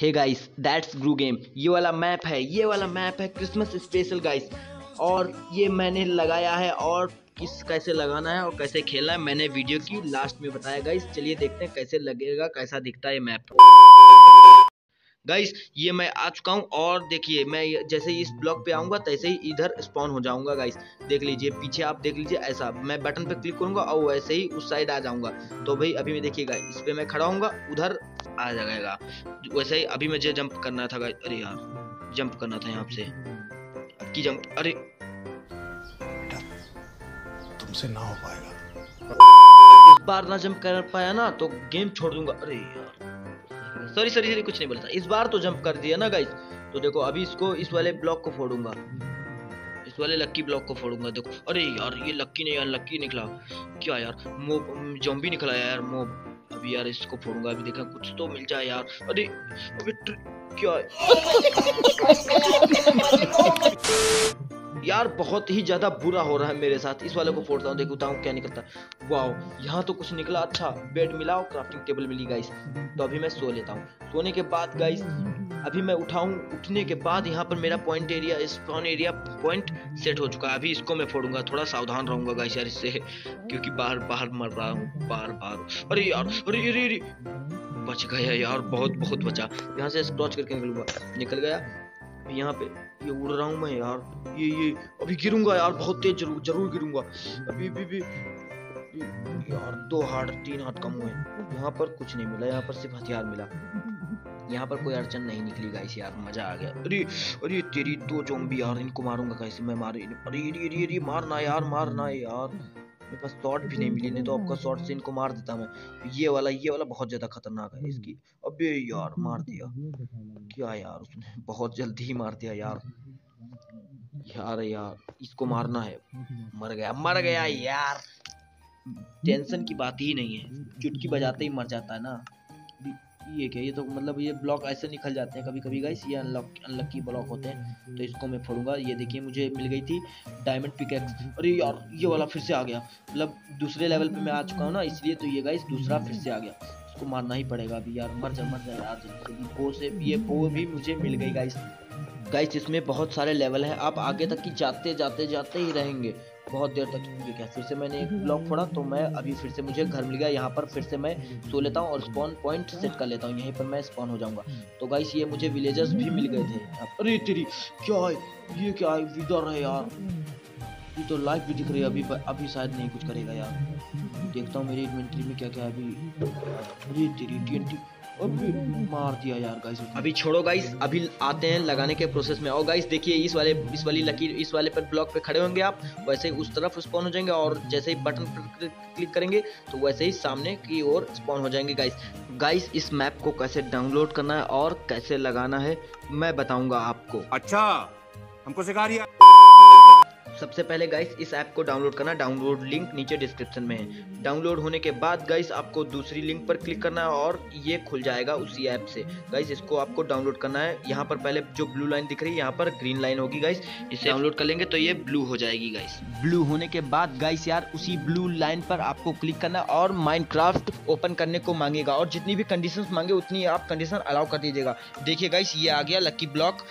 Hey guys that's Guru game. ये वाला map है, ये वाला मैप है क्रिसमस स्पेशल गाइस, और ये मैंने लगाया है और किस कैसे लगाना है और कैसे खेलना है मैंने वीडियो की लास्ट में बताया गाइस। चलिए देखते हैं कैसे लगेगा, कैसा दिखता है ये मैप। गाइस ये मैं आ चुका हूँ और देखिए मैं जैसे ही इस ब्लॉक पे आऊँगा तैसे ही इधर स्पॉन हो जाऊँगा गाइस। देख लीजिए पीछे, आप देख लीजिए ऐसा मैं बटन पे क्लिक करूँगा और वैसे ही उस साइड आ जाऊँगा। तो भाई अभी मैं देखिएगा इस पर मैं खड़ा हूँगा, उधर आ जाएगा। वैसे ही अभी मुझे जंप करना था गाइस, अरे यार जंप करना था यहाँ से की जंप, अरे तुमसे ना हो पाएगा। इस बार ना जंप कर पाया ना तो गेम छोड़ दूंगा। अरे यार सॉरी कुछ नहीं बोलता। इस बार तो जंप कर दिया ना गाइस। तो देखो अभी इसको इस वाले ब्लॉक को फोड़ूंगा, इस वाले लक्की ब्लॉक को फोड़ूंगा। देखो अरे यार ये लक्की नहीं यार, लक्की निकला क्या यार, मोब जॉम्बी निकला यार मोब। अभी यार इसको फोड़ूंगा, अभी देखा कुछ तो मिल जाए यार। अरे अभी क्या यार, बहुत ही ज्यादा बुरा हो रहा है मेरे साथ। इस वाले को फोड़ता हूँ, देखता हूँ क्या निकलता है। वाह यहाँ तो कुछ निकला, अच्छा बेड मिला और क्राफ्टिंग टेबल मिली गाइस। तो अभी मैं सो लेता हूँ। सोने के बाद गाइस अभी मैं उठाऊँ, उठने के बाद यहाँ पर मेरा point area, spawn area point set हो चुका है। अभी इसको मैं फोड़ूंगा, थोड़ा सावधान रहूंगा गाइस यार इससे, क्योंकि बाहर मर रहा हूँ बाहर। अरे यार अरे बच गया यार, बहुत बचा। यहाँ से स्क्रॉच करके निकल गया। यहाँ पे ये उड़ रहा हूँ मैं यार, ये अभी गिरूंगा यार बहुत तेज, जरूर गिरूंगा। अभी भी यार 2 हाथ 3 हाथ कम हुए। यहाँ पर कुछ नहीं मिला, यहाँ पर सिर्फ हथियार मिला, यहाँ पर कोई अड़चन नहीं निकली गाइस यार, मजा आ गया। अरे तेरी 2 ज़ॉम्बी यार, इनको मारूंगा कैसे मैं, मारे। अरे मारना यार मेरे पास शॉट भी नहीं मिली, नहीं तो आपका शॉट से इनको मार देता मैं। ये वाला बहुत ज्यादा खतरनाक है इसकी। अबे यार मार दिया क्या यार उसने, बहुत जल्दी ही मार दिया यार। यार इसको मारना है, मर गया यार। टेंशन की बात ही नहीं है, चुटकी बजाते ही मर जाता है ना। ये क्या, ये तो मतलब ये ब्लॉक ऐसे निकल जाते हैं कभी कभी गाइस, ये अनलक्की ब्लॉक होते हैं। तो इसको मैं फोड़ूंगा। ये देखिए मुझे मिल गई थी डायमंड पिकैक्स। अरे यार ये वाला फिर से आ गया, मतलब दूसरे लेवल पे मैं आ चुका हूँ ना इसलिए, तो ये गाइस दूसरा फिर से आ गया। इसको मारना ही पड़ेगा अभी यार, मर जा यार। बो से ये बो भी मुझे मिल गई गाइस। इसमें बहुत सारे लेवल हैं, आप आगे तक की जाते ही रहेंगे बहुत देर तक। ठीक है फिर से मैंने एक ब्लॉक फोड़ा, तो मैं अभी फिर से मुझे घर मिल गया। यहाँ पर फिर से मैं सो लेता हूँ और स्पॉन पॉइंट सेट कर लेता हूँ, यहीं पर मैं स्पॉन हो जाऊँगा। तो गाइस ये मुझे विलेजर्स भी मिल गए थे। अरे तेरी क्या है, ये क्या है, विदर है यार। ये तो लाइफ भी दिख रही है, अभी शायद नहीं कुछ करेगा यार। देखता हूँ मेरी इन्वेंट्री में क्या क्या है अभी। अरे तेरी TNT अभी मार दिया यार गाइस। अभी छोड़ो गाइस, अभी आते हैं लगाने के प्रोसेस में। और गाइस देखिए इस वाली लकीर, इस वाले पर ब्लॉक पे खड़े होंगे आप, वैसे ही उस तरफ स्पॉन हो जाएंगे और जैसे ही बटन पर क्लिक करेंगे तो वैसे ही सामने की ओर स्पॉन हो जाएंगे गाइस। इस मैप को कैसे डाउनलोड करना है और कैसे लगाना है मैं बताऊंगा आपको। अच्छा हमको सिखा रही है। सबसे पहले गाइस इस ऐप को डाउनलोड करना, डाउनलोड लिंक नीचे डिस्क्रिप्शन में है। डाउनलोड होने के बाद गाइस आपको दूसरी लिंक पर क्लिक करना है और ये खुल जाएगा उसी ऐप से। गाइस इसको आपको डाउनलोड करना है। यहाँ पर पहले जो ब्लू लाइन दिख रही है यहाँ पर ग्रीन लाइन होगी गाइस, इसे डाउनलोड कर लेंगे तो ये ब्लू हो जाएगी गाइस। ब्लू होने के बाद गाइस यार उसी ब्लू लाइन पर आपको क्लिक करना और माइनक्राफ्ट ओपन करने को मांगेगा, और जितनी भी कंडीशन मांगे उतनी आप कंडीशन अलाउ कर दीजिएगा। देखिए गाइस ये आ गया लकी ब्लॉक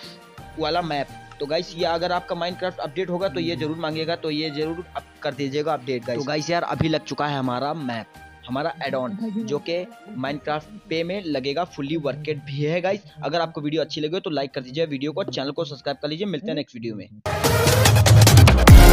वाला मैप। तो गाइस ये अगर आपका माइनक्राफ्ट अपडेट होगा तो ये जरूर मांगेगा, तो ये जरूर कर दीजिएगा अपडेट गाइस। तो गाइस यार अभी लग चुका है हमारा मैप, हमारा एड ऑन जो कि माइनक्राफ्ट पे में लगेगा, फुली वर्केड भी है गाइस। अगर आपको वीडियो अच्छी लगे तो लाइक कर दीजिए वीडियो को, चैनल को सब्सक्राइब कर लीजिए। मिलते हैं नेक्स्ट वीडियो में।